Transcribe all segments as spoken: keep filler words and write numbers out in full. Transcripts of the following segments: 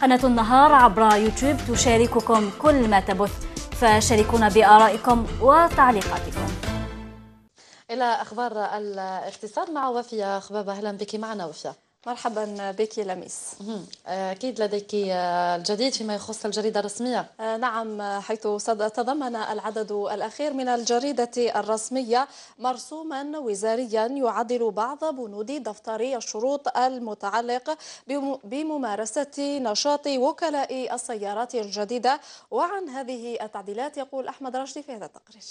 قناة النهار عبر يوتيوب تشارككم كل ما تبث، فشاركونا بآرائكم وتعليقاتكم. إلى أخبار الاقتصاد مع وفيا خبابة. أهلا بك معنا وفيا. مرحبا بك لميس. أكيد لديك الجديد فيما يخص الجريدة الرسمية. نعم، حيث تضمن العدد الأخير من الجريدة الرسمية مرسوما وزاريا يعدل بعض بنود دفتر الشروط المتعلق بممارسة نشاط وكلاء السيارات الجديدة، وعن هذه التعديلات يقول أحمد رشدي في هذا التقرير.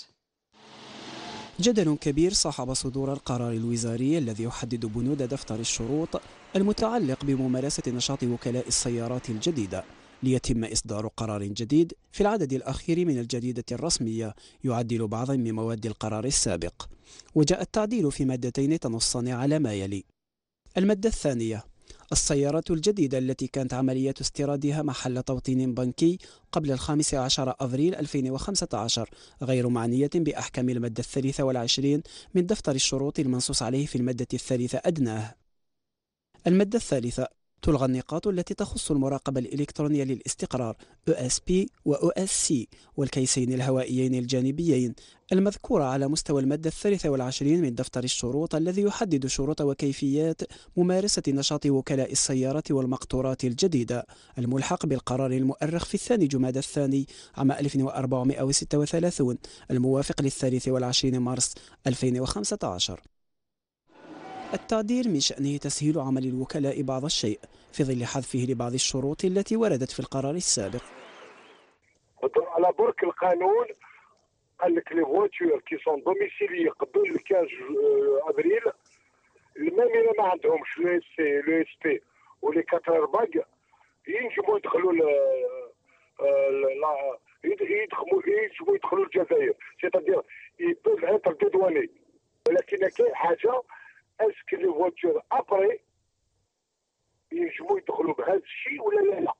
جدل كبير صاحب صدور القرار الوزاري الذي يحدد بنود دفتر الشروط المتعلق بممارسة نشاط وكلاء السيارات الجديدة، ليتم إصدار قرار جديد في العدد الأخير من الجريدة الرسمية يعدل بعضا من مواد القرار السابق. وجاء التعديل في مادتين تنصان على ما يلي. المادة الثانية: السيارات الجديدة التي كانت عملية استيرادها محل توطين بنكي قبل الخامس عشر أفريل ألفين وخمسة عشر غير معنية بأحكام المادة الثالثة والعشرين من دفتر الشروط المنصوص عليه في المادة الثالثة أدناه. المادة الثالثة: تلغى النقاط التي تخص المراقبة الإلكترونية للاستقرار إي إس بي و إي إس سي والكيسين الهوائيين الجانبيين المذكورة على مستوى المادة الثالثة والعشرين من دفتر الشروط الذي يحدد شروط وكيفيات ممارسة نشاط وكلاء السيارات والمقطورات الجديدة، الملحق بالقرار المؤرخ في الثاني جمادى الثاني عام ألف وأربعمائة وستة وثلاثين الموافق للثالث والعشرين مارس ألفين وخمسة عشر. التعديل من شأنه تسهيل عمل الوكلاء بعض الشيء في ظل حذفه لبعض الشروط التي وردت في القرار السابق. على برك القانون قال لك لي فواتور كي سون دوميسيلي قبل خمسة أبريل المامينه ما عندهمش لو اس سي لو اس بي ولي كاتر باج ينجموا يدخلوا يدخلوا ينجموا يدخلوا الجزائر، سيتادير يبوف انتر ديدواني. ولكن كاين حاجه: اسكو لي فواتور ابري ينجموا يدخلوا بهذا الشيء ولا لا؟ لا.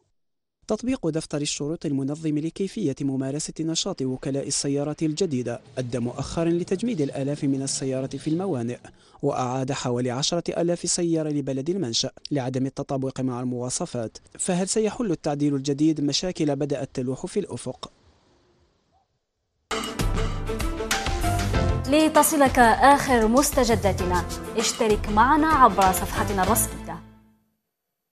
تطبيق دفتر الشروط المنظم لكيفية ممارسة نشاط وكلاء السيارات الجديدة أدى مؤخرا لتجميد الآلاف من السيارات في الموانئ، وأعاد حوالي عشرة آلاف سيارة لبلد المنشأ لعدم التطابق مع المواصفات. فهل سيحل التعديل الجديد مشاكل بدأت تلوح في الأفق؟ لتصلك آخر مستجداتنا اشترك معنا عبر صفحتنا الرسمية.